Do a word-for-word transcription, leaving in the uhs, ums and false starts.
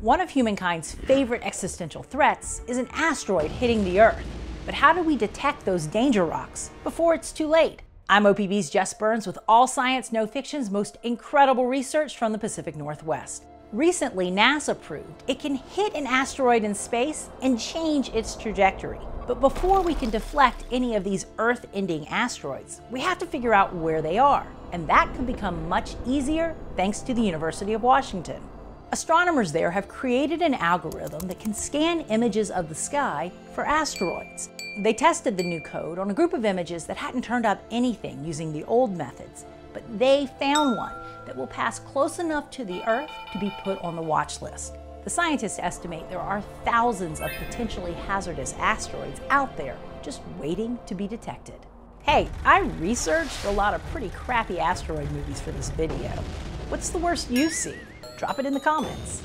One of humankind's favorite existential threats is an asteroid hitting the Earth. But how do we detect those danger rocks before it's too late? I'm O P B's Jess Burns with All Science No Fiction's most incredible research from the Pacific Northwest. Recently, NASA proved it can hit an asteroid in space and change its trajectory. But before we can deflect any of these Earth-ending asteroids, we have to figure out where they are. And that could become much easier thanks to the University of Washington. Astronomers there have created an algorithm that can scan images of the sky for asteroids. They tested the new code on a group of images that hadn't turned up anything using the old methods, but they found one that will pass close enough to the Earth to be put on the watch list. The scientists estimate there are thousands of potentially hazardous asteroids out there just waiting to be detected. Hey, I researched a lot of pretty crappy asteroid movies for this video. What's the worst you've seen? Drop it in the comments.